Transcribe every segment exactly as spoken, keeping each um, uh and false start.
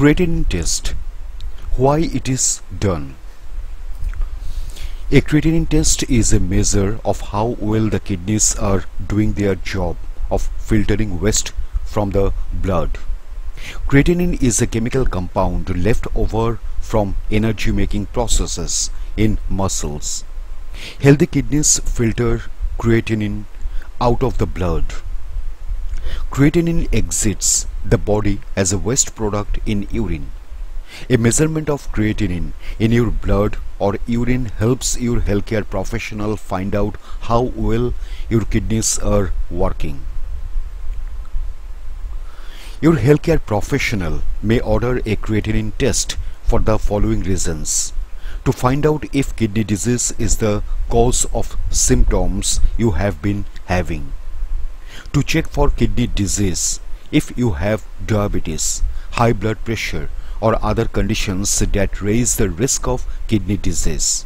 creatinine test, why it is done. A creatinine test is a measure of how well the kidneys are doing their job of filtering waste from the blood. Creatinine is a chemical compound left over from energy making processes in muscles. Healthy kidneys filter creatinine out of the blood. Creatinine exits the body as a waste product in urine. A measurement of creatinine in your blood or urine helps your healthcare professional find out how well your kidneys are working. Your healthcare professional may order a creatinine test for the following reasons: to find out if kidney disease is the cause of symptoms you have been having, to check for kidney disease if you have diabetes, high blood pressure or other conditions that raise the risk of kidney disease,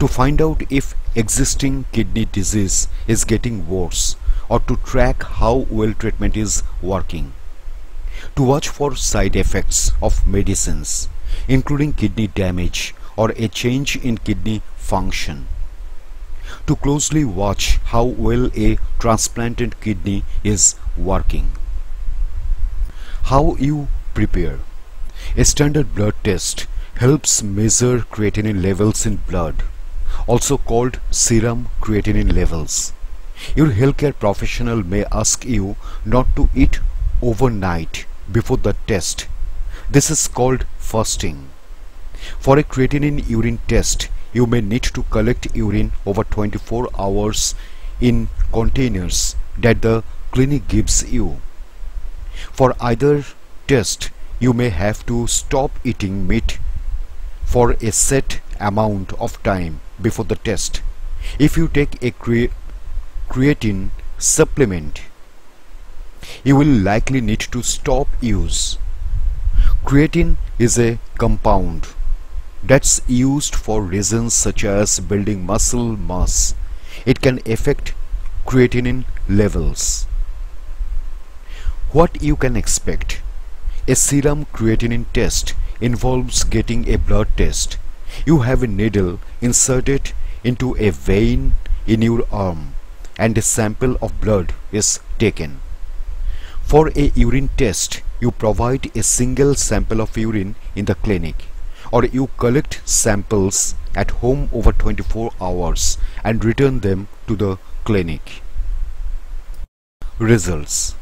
to find out if existing kidney disease is getting worse or to track how well treatment is working, to watch for side effects of medicines including kidney damage or a change in kidney function, to closely watch how well a transplanted kidney is working. How you prepare. A standard blood test helps measure creatinine levels in blood, also called serum creatinine levels. Your healthcare professional may ask you not to eat overnight before the test. This is called fasting. For a creatinine urine test, you may need to collect urine over twenty-four hours in containers that the clinic gives you. For either test, you may have to stop eating meat for a set amount of time before the test. If you take a cre creatine supplement, you will likely need to stop use. Creatine is a compound that's used for reasons such as building muscle mass. It can affect creatinine levels. What you can expect. A serum creatinine test involves getting a blood test. You have a needle inserted into a vein in your arm and a sample of blood is taken. For a urine test, you provide a single sample of urine in the clinic, or you collect samples at home over twenty-four hours and return them to the clinic. Results.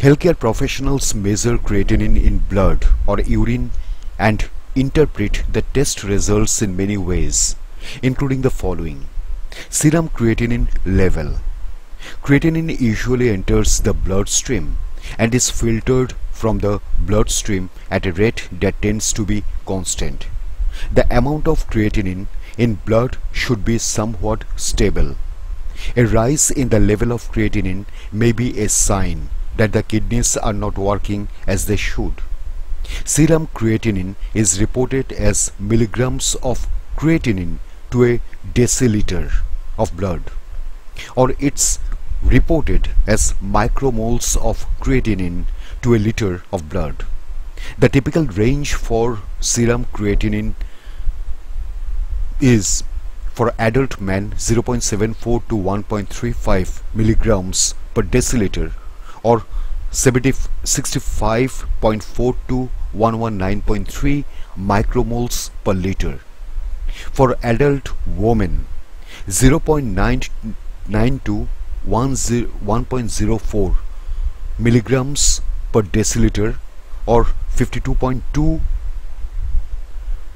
Healthcare professionals measure creatinine in blood or urine and interpret the test results in many ways, including the following. Serum creatinine level. Creatinine usually enters the bloodstream and is filtered from the bloodstream at a rate that tends to be constant. The amount of creatinine in blood should be somewhat stable. A rise in the level of creatinine may be a sign that the kidneys are not working as they should. Serum creatinine is reported as milligrams of creatinine to a deciliter of blood, or it's reported as micromoles of creatinine to a liter of blood. The typical range for serum creatinine is for adult man zero point seven four to one point three five milligrams per deciliter or sixty-five point four to one nineteen point three micromoles per liter. For adult woman zero point nine nine to one point zero four milligrams per deciliter or fifty-two point two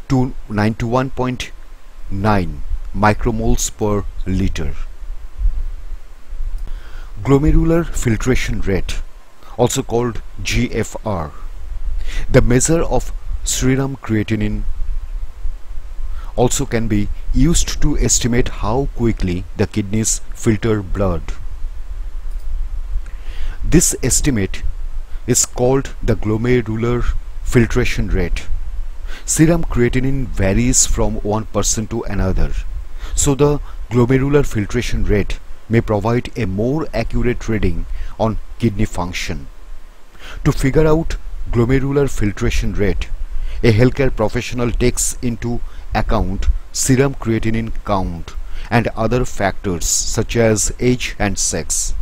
to ninety-one point nine micromoles per liter. Glomerular filtration rate, also called G F R, the measure of serum creatinine, also can be used to estimate how quickly the kidneys filter blood. This estimate is called the glomerular filtration rate. Serum creatinine varies from one person to another, so the glomerular filtration rate may provide a more accurate reading on kidney function. To figure out glomerular filtration rate, a healthcare professional takes into account serum creatinine count and other factors such as age and sex.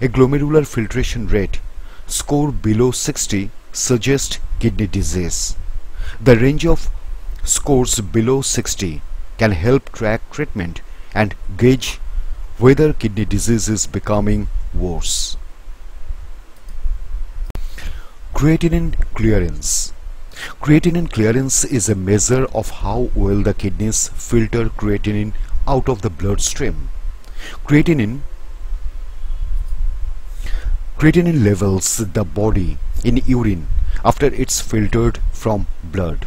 A glomerular filtration rate score below sixty suggests kidney disease. The range of scores below sixty can help track treatment and gauge whether kidney disease is becoming worse. Creatinine clearance. Creatinine clearance is a measure of how well the kidneys filter creatinine out of the bloodstream. Creatinine Creatinine levels the body in urine after it's filtered from blood.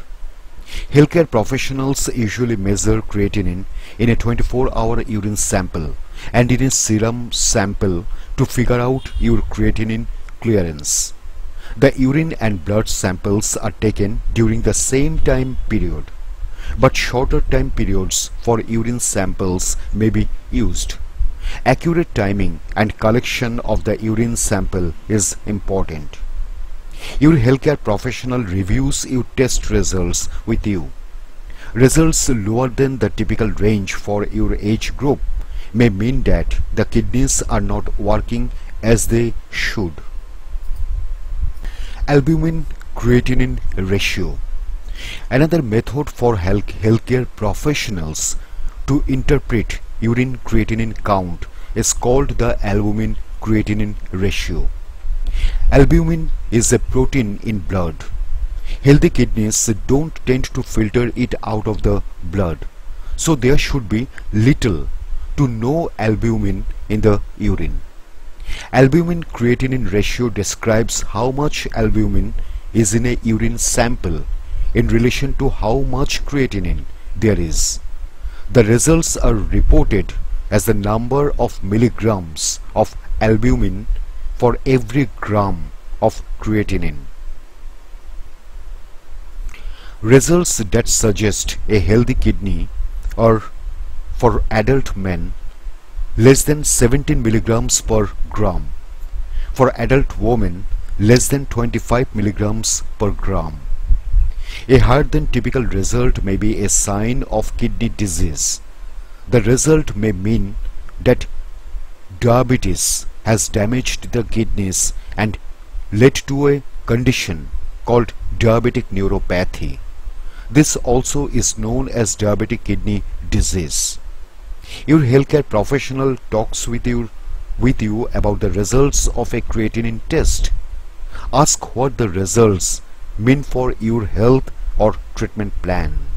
Healthcare professionals usually measure creatinine in a twenty-four hour urine sample and in a serum sample to figure out your creatinine clearance. The urine and blood samples are taken during the same time period, but shorter time periods for urine samples may be used. Accurate timing and collection of the urine sample is important. Your healthcare professional reviews your test results with you. Results lower than the typical range for your age group may mean that the kidneys are not working as they should. Albumin creatinine ratio. Another method for healthcare professionals to interpret urine creatinine count is called the albumin creatinine ratio. Albumin is a protein in blood. Healthy kidneys don't tend to filter it out of the blood, so there should be little to no albumin in the urine. Albumin creatinine ratio describes how much albumin is in a urine sample in relation to how much creatinine there is. The results are reported as the number of milligrams of albumin for every gram of creatinine. Results that suggest a healthy kidney are for adult men less than seventeen milligrams per gram, for adult women less than twenty-five milligrams per gram. A higher than typical result may be a sign of kidney disease. The result may mean that diabetes has damaged the kidneys and led to a condition called diabetic neuropathy. This also is known as diabetic kidney disease. Your healthcare professional talks with you, with you about the results of a creatinine test. Ask what the results mean for your health or treatment plan.